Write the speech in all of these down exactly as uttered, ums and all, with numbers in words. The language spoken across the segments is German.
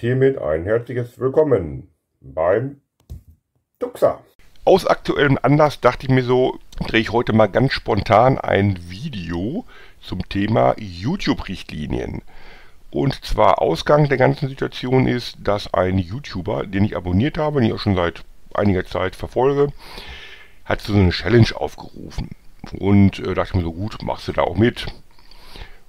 Und hiermit ein herzliches Willkommen beim Duxa. Aus aktuellem Anlass dachte ich mir so, drehe ich heute mal ganz spontan ein Video zum Thema YouTube-Richtlinien. Und zwar Ausgang der ganzen Situation ist, dass ein YouTuber, den ich abonniert habe, den ich auch schon seit einiger Zeit verfolge, hat so eine Challenge aufgerufen. Und äh, dachte ich mir so, gut, machst du da auch mit.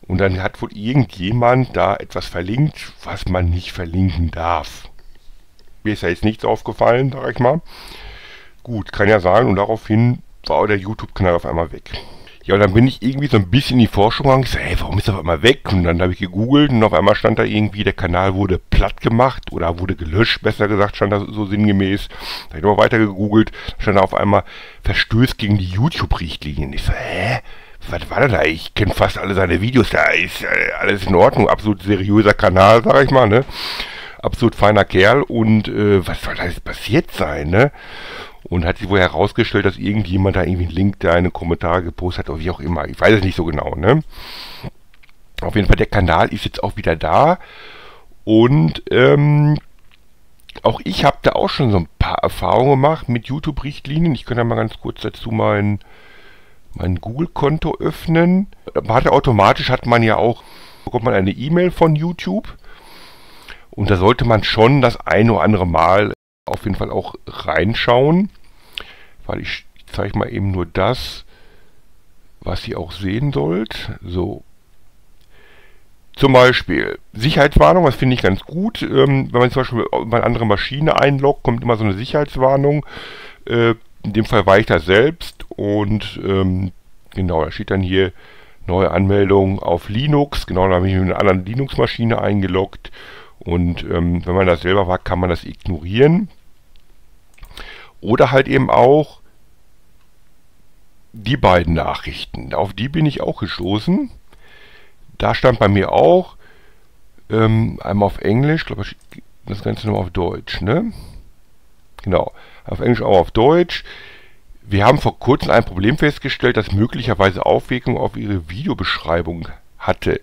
Und dann hat wohl irgendjemand da etwas verlinkt, was man nicht verlinken darf. Mir ist ja jetzt nichts aufgefallen, sag ich mal. Gut, kann ja sein. Und daraufhin war der YouTube-Kanal auf einmal weg. Ja, und dann bin ich irgendwie so ein bisschen in die Forschung gegangen. Ich so, hey, warum ist er auf einmal weg? Und dann habe ich gegoogelt und auf einmal stand da irgendwie, der Kanal wurde platt gemacht oder wurde gelöscht, besser gesagt, stand da so sinngemäß. Da habe ich nochmal weiter gegoogelt, stand da auf einmal Verstöß gegen die YouTube-Richtlinien. Ich so, hä? Was war das da? Ich kenne fast alle seine Videos, da ist alles in Ordnung. Absolut seriöser Kanal, sag ich mal, ne? Absolut feiner Kerl und äh, was soll da jetzt passiert sein, ne? Und hat sich wohl herausgestellt, dass irgendjemand da irgendwie einen Link da in einen Kommentar gepostet hat oder wie auch immer. Ich weiß es nicht so genau, ne? Auf jeden Fall, der Kanal ist jetzt auch wieder da. Und ähm, auch ich habe da auch schon so ein paar Erfahrungen gemacht mit YouTube-Richtlinien. Ich könnte da mal ganz kurz dazu mein, mein Google-Konto öffnen. Man hat ja automatisch, hat man ja auch, bekommt man eine E-Mail von YouTube. Und da sollte man schon das ein oder andere Mal auf jeden Fall auch reinschauen, weil ich, ich zeige mal eben nur das, was ihr auch sehen sollt. So, zum Beispiel Sicherheitswarnung, das finde ich ganz gut. Ähm, wenn man zum Beispiel bei einer anderen Maschine einloggt, kommt immer so eine Sicherheitswarnung. Äh, in dem Fall war ich da selbst und ähm, genau, da steht dann hier neue Anmeldung auf Linux. Genau, da habe ich mich mit einer anderen Linux-Maschine eingeloggt. Und ähm, wenn man das selber war, kann man das ignorieren. Oder halt eben auch die beiden Nachrichten. Auf die bin ich auch gestoßen. Da stand bei mir auch, ähm, einmal auf Englisch, glaube ich, das Ganze nochmal auf Deutsch, ne? Genau, auf Englisch auch auf Deutsch. Wir haben vor kurzem ein Problem festgestellt, das möglicherweise Auswirkungen auf Ihre Videobeschreibung hatte,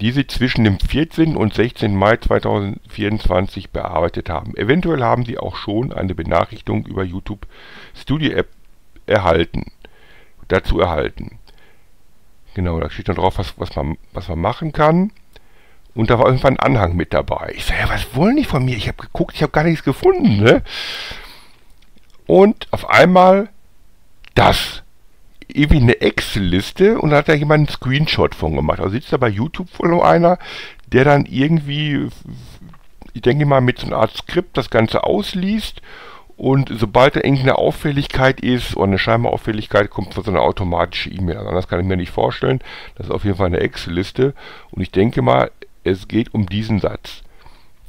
die Sie zwischen dem vierzehnten und sechzehnten Mai zweitausendvierundzwanzig bearbeitet haben. Eventuell haben Sie auch schon eine Benachrichtigung über YouTube Studio App erhalten. Dazu erhalten. Genau, da steht dann drauf, was, was, man, was man machen kann. Und da war irgendwann ein Anhang mit dabei. Ich sage, ja, was wollen die von mir? Ich habe geguckt, ich habe gar nichts gefunden, ne? Und auf einmal das. Irgendwie eine Excel-Liste und da hat da jemand einen Screenshot von gemacht. Also sitzt da bei YouTube wohl einer, der dann irgendwie, ich denke mal, mit so einer Art Skript das Ganze ausliest und sobald da irgendeine Auffälligkeit ist oder eine scheinbar Auffälligkeit, kommt von so einer automatische E-Mail. Also anders kann ich mir nicht vorstellen. Das ist auf jeden Fall eine Excel-Liste und ich denke mal, es geht um diesen Satz.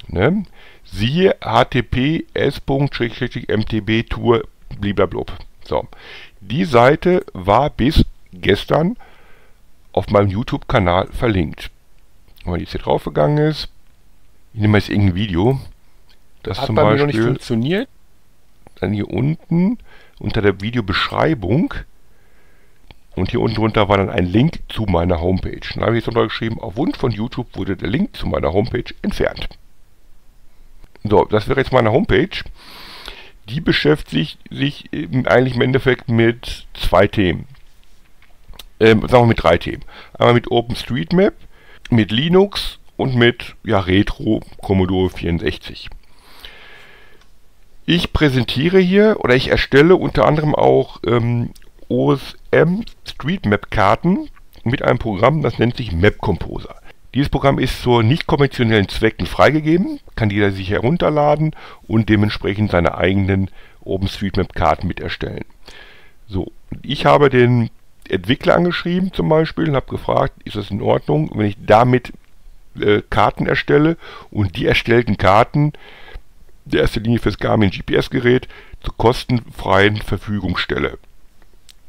Ne? Siehe H T T P S Punkt Schrägstrich Schrägstrich M T B Tour bliblablub. So, die Seite war bis gestern auf meinem YouTube-Kanal verlinkt. Wenn man jetzt hier drauf gegangen ist, ich nehme jetzt irgendein Video, das hat zum bei Beispiel mir noch nicht funktioniert. Dann hier unten unter der Videobeschreibung und hier unten drunter war dann ein Link zu meiner Homepage. Dann habe ich jetzt drunter geschrieben, auf Wunsch von YouTube wurde der Link zu meiner Homepage entfernt. So, das wäre jetzt meine Homepage. Die beschäftigt sich eigentlich im Endeffekt mit zwei Themen. Ähm, sagen wir mit drei Themen. Einmal mit OpenStreetMap, mit Linux und mit ja, Retro Commodore vierundsechzig. Ich präsentiere hier oder ich erstelle unter anderem auch ähm, O S M-Streetmap-Karten mit einem Programm, das nennt sich Map Composer. Dieses Programm ist zu nicht konventionellen Zwecken freigegeben, kann jeder sich herunterladen und dementsprechend seine eigenen OpenStreetMap-Karten mit erstellen. So, ich habe den Entwickler angeschrieben zum Beispiel und habe gefragt, ist das in Ordnung, wenn ich damit äh, Karten erstelle und die erstellten Karten der ersten Linie fürs Garmin G P S-Gerät zur kostenfreien Verfügung stelle.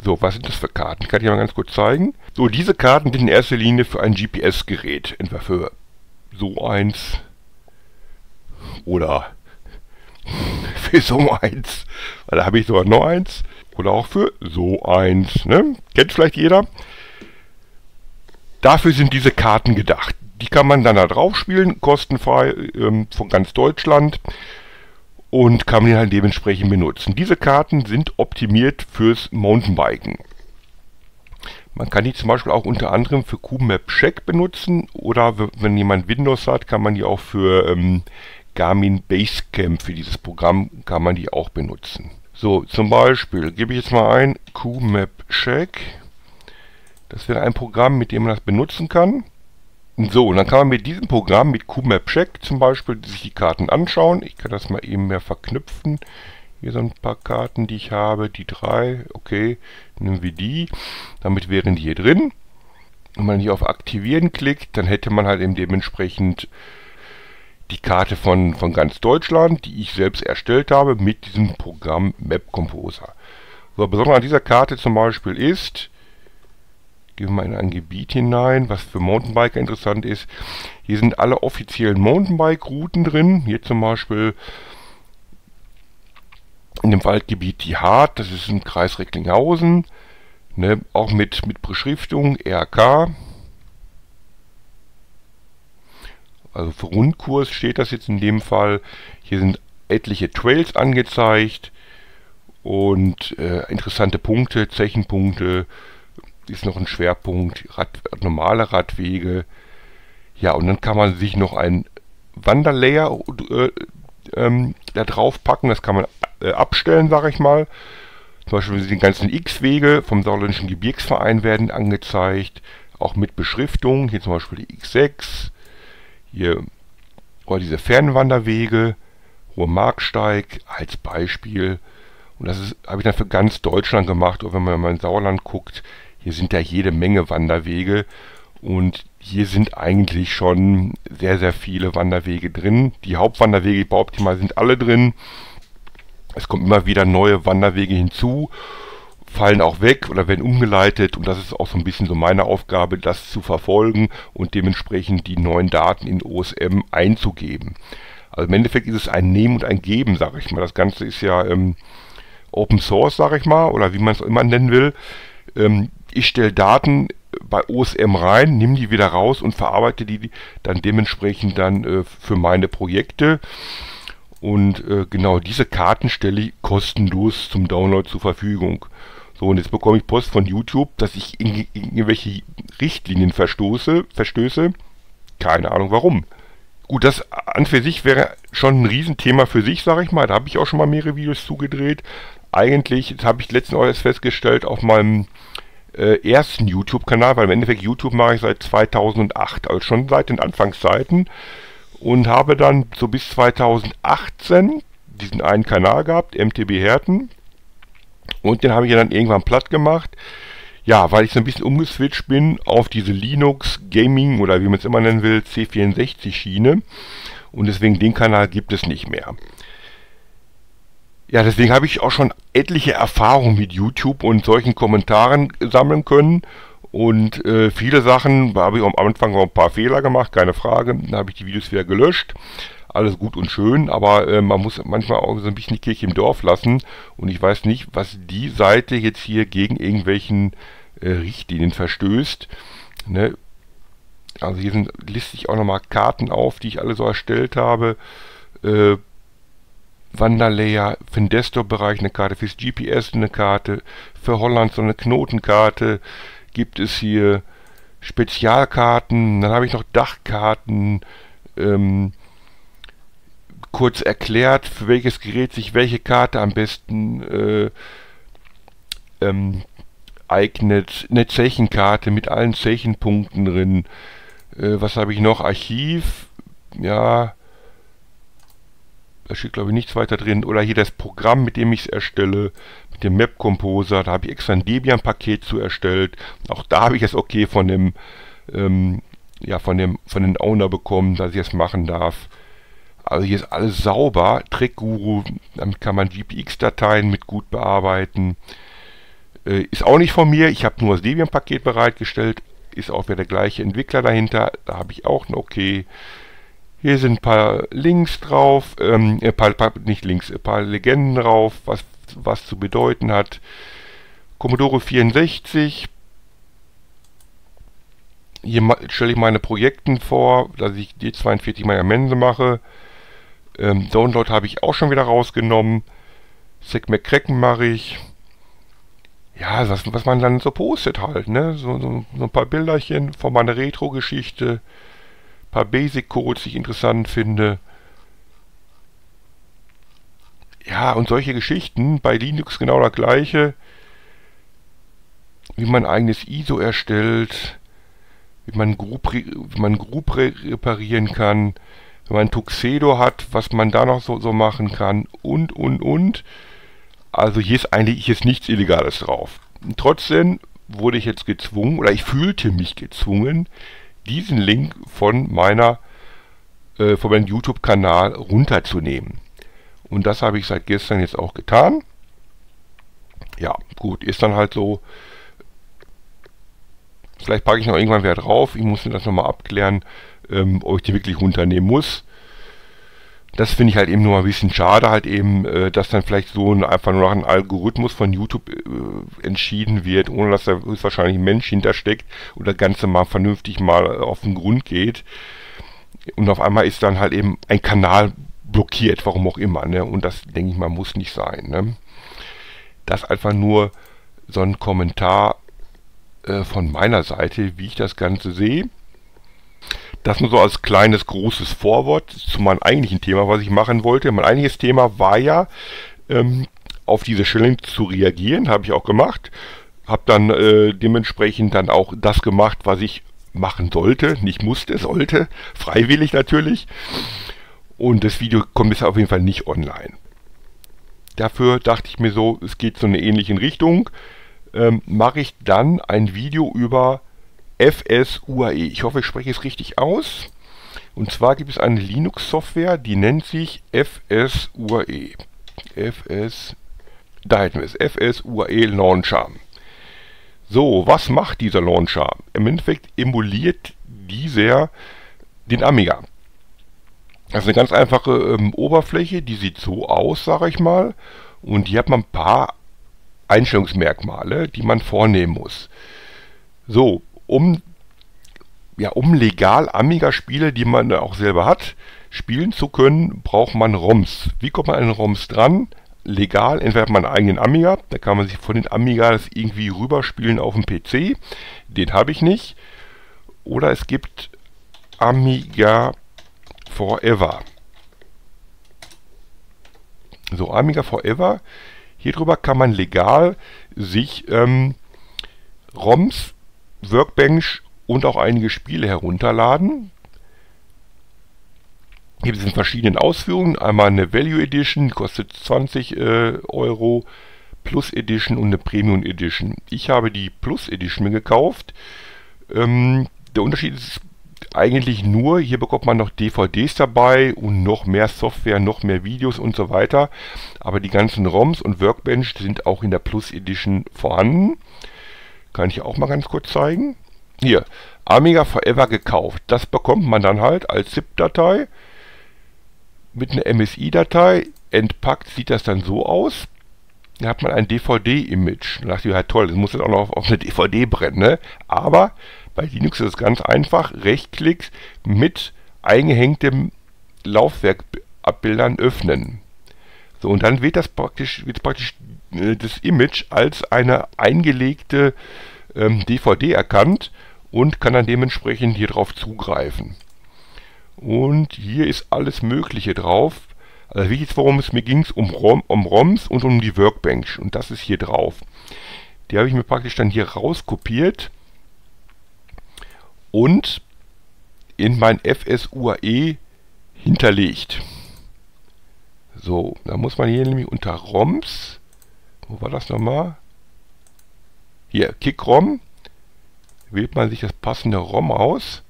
So, was sind das für Karten? Kann ich mal ganz kurz zeigen. So, diese Karten sind in erster Linie für ein G P S-Gerät, etwa für so eins oder für so eins. Da habe ich sogar noch eins oder auch für so eins. Ne? Kennt vielleicht jeder. Dafür sind diese Karten gedacht. Die kann man dann da drauf spielen, kostenfrei ähm, von ganz Deutschland, und kann man die halt dementsprechend benutzen. Diese Karten sind optimiert fürs Mountainbiken. Man kann die zum Beispiel auch unter anderem für QMap-Check benutzen, oder wenn jemand Windows hat, kann man die auch für ähm, Garmin Basecamp, für dieses Programm, kann man die auch benutzen. So, zum Beispiel gebe ich jetzt mal ein QMap-Check. Das wäre ein Programm, mit dem man das benutzen kann. So, und dann kann man mit diesem Programm, mit QMap-Check zum Beispiel, sich die Karten anschauen. Ich kann das mal eben mehr verknüpfen. Hier so ein paar Karten, die ich habe. Die drei, okay, nehmen wir die. Damit wären die hier drin. Wenn man hier auf Aktivieren klickt, dann hätte man halt eben dementsprechend die Karte von, von ganz Deutschland, die ich selbst erstellt habe, mit diesem Programm Map Composer. So, besonders an dieser Karte zum Beispiel ist... Gehen wir mal in ein Gebiet hinein, was für Mountainbiker interessant ist. Hier sind alle offiziellen Mountainbike-Routen drin. Hier zum Beispiel in dem Waldgebiet die Hart, das ist im Kreis Recklinghausen. Ne, auch mit, mit Beschriftung R K. Also für Rundkurs steht das jetzt in dem Fall. Hier sind etliche Trails angezeigt und äh, interessante Punkte, Zechenpunkte. Ist noch ein Schwerpunkt, Rad, normale Radwege. Ja, und dann kann man sich noch ein Wanderlayer äh, ähm, da drauf packen. Das kann man äh, abstellen, sage ich mal. Zum Beispiel die ganzen X-Wege vom Saarländischen Gebirgsverein werden angezeigt. Auch mit Beschriftung. Hier zum Beispiel die X sechs. Hier oder diese Fernwanderwege. Ruhrmarksteig als Beispiel. Und das habe ich dann für ganz Deutschland gemacht. Und wenn man mal in Sauerland guckt, hier sind ja jede Menge Wanderwege, und hier sind eigentlich schon sehr, sehr viele Wanderwege drin. Die Hauptwanderwege, ich behaupte mal, sind alle drin. Es kommen immer wieder neue Wanderwege hinzu, fallen auch weg oder werden umgeleitet. Und das ist auch so ein bisschen so meine Aufgabe, das zu verfolgen und dementsprechend die neuen Daten in O S M einzugeben. Also im Endeffekt ist es ein Nehmen und ein Geben, sage ich mal. Das Ganze ist ja ähm, Open Source, sage ich mal, oder wie man es immer nennen will. Ähm, Ich stelle Daten bei O S M rein, nehme die wieder raus und verarbeite die dann dementsprechend dann äh, für meine Projekte. Und äh, genau diese Karten stelle ich kostenlos zum Download zur Verfügung. So, und jetzt bekomme ich Post von YouTube, dass ich in, in irgendwelche Richtlinien verstoße, verstöße. Keine Ahnung warum. Gut, das an für sich wäre schon ein Riesenthema für sich, sage ich mal. Da habe ich auch schon mal mehrere Videos zugedreht. Eigentlich, das habe ich letztens auch erst festgestellt, auf meinem ersten YouTube-Kanal, weil im Endeffekt YouTube mache ich seit zweitausendacht, also schon seit den Anfangszeiten, und habe dann so bis zweitausendachtzehn diesen einen Kanal gehabt, M T B Herten, und den habe ich dann irgendwann platt gemacht, ja, weil ich so ein bisschen umgeswitcht bin auf diese Linux-Gaming oder wie man es immer nennen will, C vierundsechzig-Schiene, und deswegen den Kanal gibt es nicht mehr. Ja, deswegen habe ich auch schon etliche Erfahrungen mit YouTube und solchen Kommentaren sammeln können. Und äh, viele Sachen, da habe ich am Anfang auch ein paar Fehler gemacht, keine Frage. Dann habe ich die Videos wieder gelöscht. Alles gut und schön, aber äh, man muss manchmal auch so ein bisschen die Kirche im Dorf lassen. Und ich weiß nicht, was die Seite jetzt hier gegen irgendwelchen äh, Richtlinien verstößt. Ne? Also hier sind, liste ich auch nochmal Karten auf, die ich alle so erstellt habe. Äh, Wanderlayer, für den Desktop-Bereich eine Karte, fürs G P S eine Karte, für Holland so eine Knotenkarte, gibt es hier Spezialkarten, dann habe ich noch Dachkarten, ähm, kurz erklärt, für welches Gerät sich welche Karte am besten äh, ähm, eignet, eine Zechenkarte mit allen Zechenpunkten drin, äh, was habe ich noch, Archiv, ja, da steht, glaube ich, nichts weiter drin. Oder hier das Programm, mit dem ich es erstelle, mit dem Map Composer. Da habe ich extra ein Debian-Paket zu erstellt. Auch da habe ich das okay von dem, ähm, ja, von dem, von den Owner bekommen, dass ich es machen darf. Also hier ist alles sauber. Trickguru, damit kann man G P X-Dateien mit gut bearbeiten. Äh, ist auch nicht von mir. Ich habe nur das Debian-Paket bereitgestellt. Ist auch wieder der gleiche Entwickler dahinter. Da habe ich auch ein okay. Hier sind ein paar Links drauf, ähm, ein paar, nicht Links, ein paar Legenden drauf, was, was zu bedeuten hat. Commodore vierundsechzig, hier stelle ich meine Projekten vor, dass ich D zweiundvierzig meiner Mense mache. Ähm, Download habe ich auch schon wieder rausgenommen. Sick McCracken mache ich. Ja, was, was man dann so postet halt, ne? So, so, so ein paar Bilderchen von meiner Retro-Geschichte. Ein paar Basic-Codes, die ich interessant finde. Ja, und solche Geschichten. Bei Linux genau das gleiche. Wie man ein eigenes I S O erstellt. Wie man Group, wie man Group reparieren kann. Wenn man Tuxedo hat, was man da noch so, so machen kann und, und, und. Also hier ist eigentlich jetzt nichts Illegales drauf. Trotzdem wurde ich jetzt gezwungen, oder ich fühlte mich gezwungen, diesen Link von meiner, äh, von meinem YouTube-Kanal runterzunehmen. Und das habe ich seit gestern jetzt auch getan. Ja, gut, ist dann halt so. Vielleicht packe ich noch irgendwann wieder drauf. Ich muss mir das nochmal abklären, ähm, ob ich die wirklich runternehmen muss. Das finde ich halt eben nur mal ein bisschen schade, halt eben, äh, dass dann vielleicht so ein, einfach nur noch ein Algorithmus von YouTube äh, entschieden wird, ohne dass da höchstwahrscheinlich ein Mensch hintersteckt und das Ganze mal vernünftig mal auf den Grund geht. Und auf einmal ist dann halt eben ein Kanal blockiert, warum auch immer, ne? Und das, denke ich mal, muss nicht sein, ne? Das einfach nur so ein Kommentar von meiner Seite, wie ich das Ganze sehe. Das nur so als kleines, großes Vorwort zu meinem eigentlichen Thema, was ich machen wollte. Mein eigentliches Thema war ja, ähm, auf diese Challenge zu reagieren, habe ich auch gemacht. Habe dann äh, dementsprechend dann auch das gemacht, was ich machen sollte, nicht musste, sollte, freiwillig natürlich. Und das Video kommt bisher auf jeden Fall nicht online. Dafür dachte ich mir so, es geht so eine ähnliche Richtung. Mache ich dann ein Video über F S U A E. Ich hoffe, ich spreche es richtig aus. Und zwar gibt es eine Linux-Software, die nennt sich F S U A E. F S, da hätten wir es, F S U A E Launcher. So, was macht dieser Launcher? Im Endeffekt emuliert dieser den Amiga. Das ist eine ganz einfache ähm, Oberfläche, die sieht so aus, sage ich mal. Und hier hat man ein paar Einstellungsmerkmale, die man vornehmen muss. So, um, ja, um legal Amiga-Spiele, die man auch selber hat, spielen zu können, braucht man ROMs. Wie kommt man an ROMs dran? Legal, entweder hat man einen eigenen Amiga, da kann man sich von den Amigas irgendwie rüberspielen auf dem P C, den habe ich nicht. Oder es gibt Amiga Forever. So, Amiga Forever. Hierüber kann man legal sich ähm, ROMs, Workbench und auch einige Spiele herunterladen. Hier gibt es in verschiedenen Ausführungen. Einmal eine Value Edition, kostet zwanzig äh, Euro, Plus Edition und eine Premium Edition. Ich habe die Plus Edition mir gekauft. Ähm, der Unterschied ist eigentlich nur, hier bekommt man noch D V Ds dabei und noch mehr Software, noch mehr Videos und so weiter. Aber die ganzen ROMs und Workbench sind auch in der Plus Edition vorhanden. Kann ich auch mal ganz kurz zeigen. Hier, Amiga Forever gekauft. Das bekommt man dann halt als ZIP-Datei mit einer M S I-Datei. Entpackt sieht das dann so aus. Da hat man ein D V D-Image. Da dachte ich, ja toll, das muss jetzt auch noch auf eine D V D brennen, ne? Aber bei Linux ist es ganz einfach, Rechtsklick mit eingehängtem Laufwerkabbildern öffnen. So, und dann wird das praktisch, wird praktisch äh, das Image als eine eingelegte ähm, D V D erkannt und kann dann dementsprechend hier drauf zugreifen. Und hier ist alles Mögliche drauf. Also wie jetzt, worum es mir ging, um, ROM, um ROMs und um die Workbench. Und das ist hier drauf. Die habe ich mir praktisch dann hier rauskopiert und in mein F S U A E hinterlegt. So, da muss man hier nämlich unter ROMs, wo war das nochmal? Hier, Kick-ROM, wählt man sich das passende ROM aus.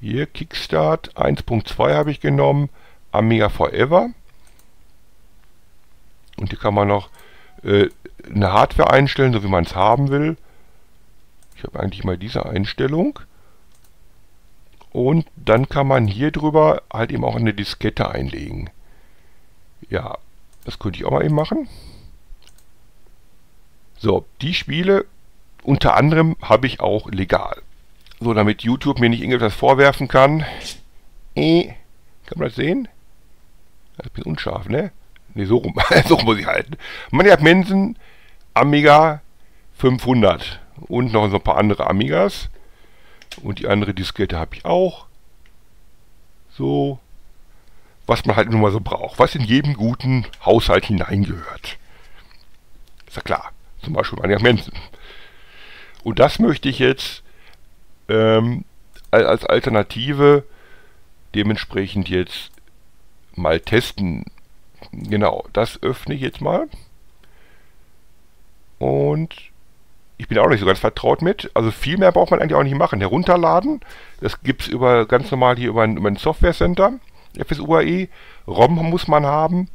Hier, Kickstart eins Punkt zwei habe ich genommen, Amiga Forever. Und hier kann man noch äh, eine Hardware einstellen, so wie man es haben will. Ich habe eigentlich mal diese Einstellung. Und dann kann man hier drüber halt eben auch eine Diskette einlegen. Ja, das könnte ich auch mal eben machen. So, die Spiele unter anderem habe ich auch legal. So, damit YouTube mir nicht irgendwas vorwerfen kann. Äh, kann man das sehen? Das ist ein bisschen unscharf, ne? Ne, so rum. So rum muss ich halten. Man hat Mensen, Amiga fünfhundert und noch so ein paar andere Amigas. Und die andere Diskette habe ich auch. So. Was man halt nun mal so braucht. Was in jedem guten Haushalt hineingehört. Ist ja klar. Zum Beispiel Amiga Mensen. Und das möchte ich jetzt ähm, als Alternative dementsprechend jetzt mal testen. Genau, das öffne ich jetzt mal. Und ich bin auch nicht so ganz vertraut mit. Also viel mehr braucht man eigentlich auch nicht machen. Herunterladen, das gibt es über, ganz normal hier über ein, über ein Software Center, F S U A E. ROM muss man haben.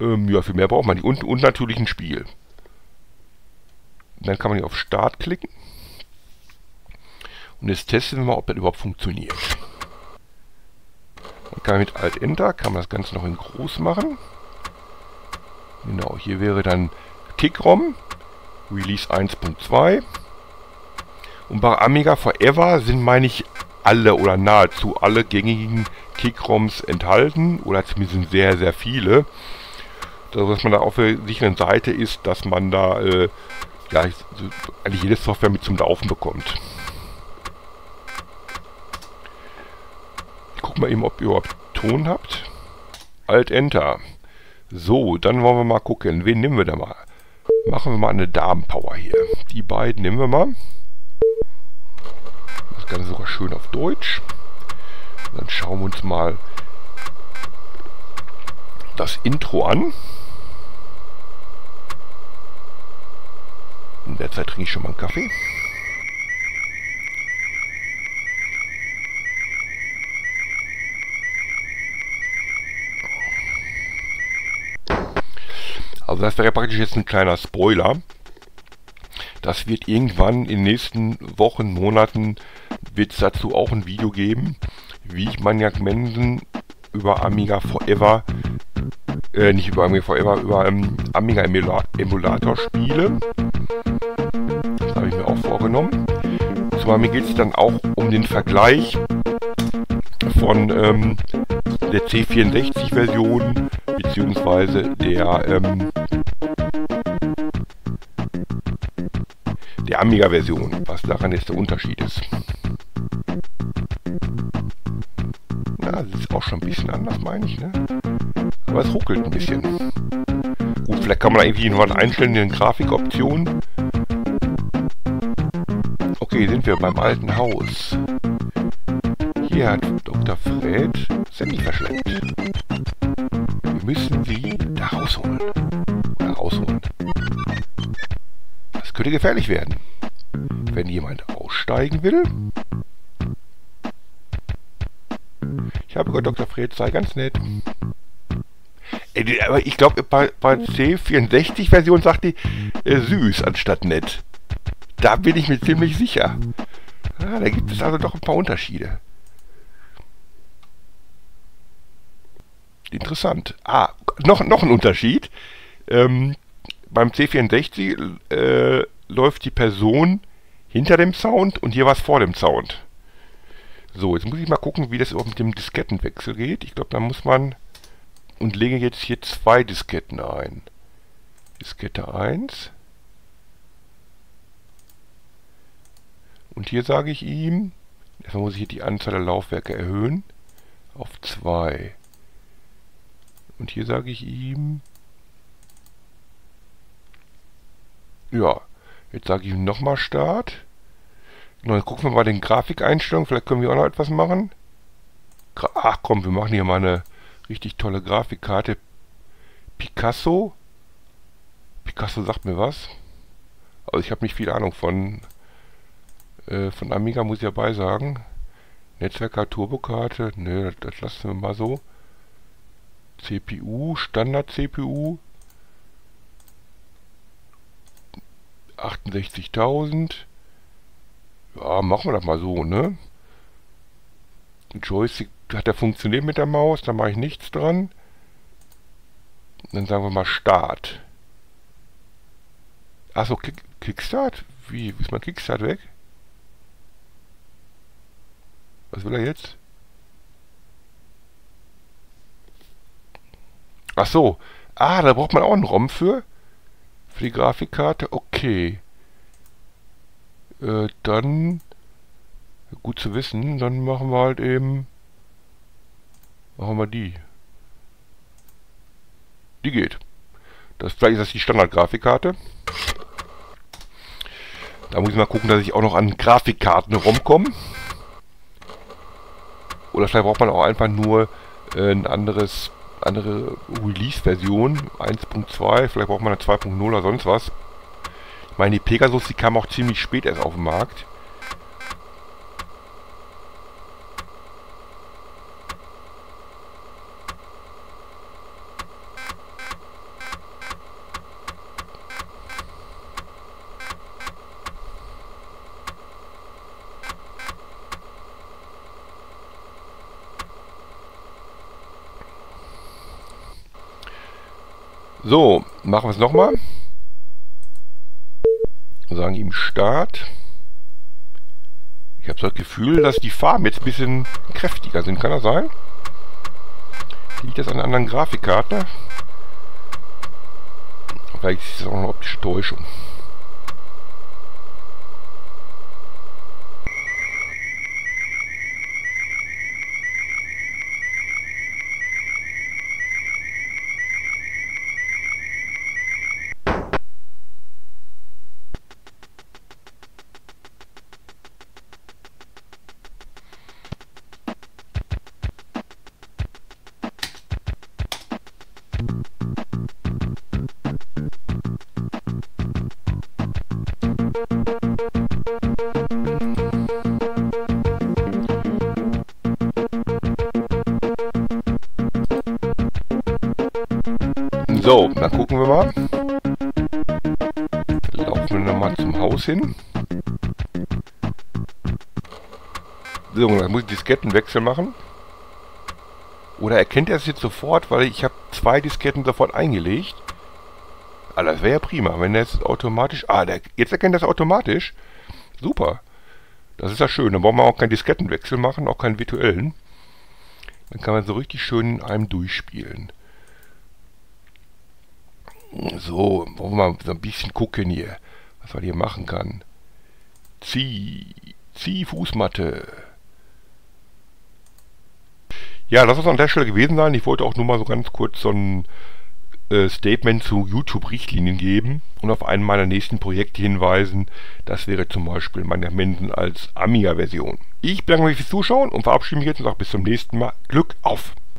Ähm, ja, viel mehr braucht man nicht. Und, und natürlich ein Spiel. Dann kann man hier auf Start klicken. Und jetzt testen wir mal, ob das überhaupt funktioniert. Man kann mit Alt-Enter, kann man das Ganze noch in groß machen. Genau, hier wäre dann Kick-ROM, Release eins Punkt zwei. Und bei Amiga Forever sind, meine ich, alle oder nahezu alle gängigen Kick-ROMs enthalten. Oder zumindest sind sehr, sehr viele. Also, dass man da auf der sicheren Seite ist, dass man da äh, ja, eigentlich jede Software mit zum Laufen bekommt. Ich gucke mal eben, ob ihr überhaupt Ton habt. Alt-Enter. So, dann wollen wir mal gucken. Wen nehmen wir da mal? Machen wir mal eine Damenpower hier. Die beiden nehmen wir mal. Das Ganze sogar schön auf Deutsch. Und dann schauen wir uns mal das Intro an. In der Zeit trinke ich schon mal einen Kaffee. Also das wäre praktisch jetzt ein kleiner Spoiler. Das wird irgendwann in den nächsten Wochen, Monaten, wird es dazu auch ein Video geben, wie ich Maniac Mensen über Amiga Forever, äh, nicht über Amiga Forever, über ähm, Amiga Emulator spiele. Das habe ich mir auch vorgenommen. Zumal mir geht es dann auch um den Vergleich von ähm, der C vierundsechzig-Version beziehungsweise der, ähm, der Amiga-Version, was daran jetzt der Unterschied ist. Na, das ist auch schon ein bisschen anders, meine ich, ne? Aber es ruckelt ein bisschen. Gut, vielleicht kann man da irgendwie irgendwas einstellen in den Grafikoptionen. Okay, sind wir beim alten Haus. Hier hat Doktor Fred Sammy verschleppt. Wir müssen sie da rausholen. Oder rausholen. Das könnte gefährlich werden. Wenn jemand aussteigen will. Ich habe gehört, Doktor Fred sei ganz nett. Ey, aber ich glaube, bei, bei C vierundsechzig-Version sagt die äh, süß anstatt nett. Da bin ich mir ziemlich sicher. Ah, da gibt es also doch ein paar Unterschiede. Interessant. Ah, noch, noch ein Unterschied. Ähm, beim C vierundsechzig äh, läuft die Person hinter dem Sound und hier war es vor dem Sound. So, jetzt muss ich mal gucken, wie das auch mit dem Diskettenwechsel geht. Ich glaube, da muss man... Und lege jetzt hier zwei Disketten ein. Diskette eins. Und hier sage ich ihm... Erstmal muss ich hier die Anzahl der Laufwerke erhöhen. Auf zwei. Und hier sage ich ihm, ja, jetzt sage ich ihm nochmal Start. Und dann gucken wir mal den Grafikeinstellungen, vielleicht können wir auch noch etwas machen. Gra Ach komm, wir machen hier mal eine richtig tolle Grafikkarte. Picasso. Picasso sagt mir was. Also ich habe nicht viel Ahnung von, äh, von Amiga, muss ich dabei sagen. Netzwerkkarte, Turbokarte, ne, das, das lassen wir mal so. C P U, Standard-C P U, achtundsechzigtausend, ja, machen wir das mal so, ne? Joystick, hat der funktioniert mit der Maus, da mache ich nichts dran. Und dann sagen wir mal Start. Achso, Kick Kickstart? Wie, ist mein Kickstart weg? Was will er jetzt? Ach so. Ah, da braucht man auch einen ROM für. Für die Grafikkarte. Okay. Äh, dann... Gut zu wissen. Dann machen wir halt eben... Machen wir die. Die geht. Das, vielleicht ist das die Standard-Grafikkarte. Da muss ich mal gucken, dass ich auch noch an Grafikkarten rumkomme. Oder vielleicht braucht man auch einfach nur äh, ein anderes, andere Release-Version. eins Punkt zwei, vielleicht braucht man eine zwei Punkt null oder sonst was. Ich meine, die Pegasus, die kam auch ziemlich spät erst auf den Markt. So, machen wir es nochmal. Sagen ihm Start. Ich habe das Gefühl, dass die Farben jetzt ein bisschen kräftiger sind. Kann das sein? Liegt das an einer anderen Grafikkarte? Vielleicht ist das auch eine optische Täuschung. So, dann gucken wir mal. Laufen wir nochmal zum Haus hin. So, dann muss ich Diskettenwechsel machen. Oder erkennt er es jetzt sofort, weil ich habe zwei Disketten sofort eingelegt. Ah, das wäre ja prima, wenn er jetzt automatisch... Ah, der, jetzt erkennt er es automatisch. Super. Das ist ja schön. Dann brauchen wir auch keinen Diskettenwechsel machen, auch keinen virtuellen. Dann kann man so richtig schön in einem durchspielen. So, wollen wir mal so ein bisschen gucken hier, was man hier machen kann. Zieh, zieh Fußmatte. Ja, das soll es an der Stelle gewesen sein. Ich wollte auch nur mal so ganz kurz so ein äh, Statement zu YouTube-Richtlinien geben und auf einen meiner nächsten Projekte hinweisen. Das wäre zum Beispiel meine Mensen als Amiga-Version. Ich bedanke mich fürs Zuschauen und verabschiede mich jetzt und sage bis zum nächsten Mal. Glück auf!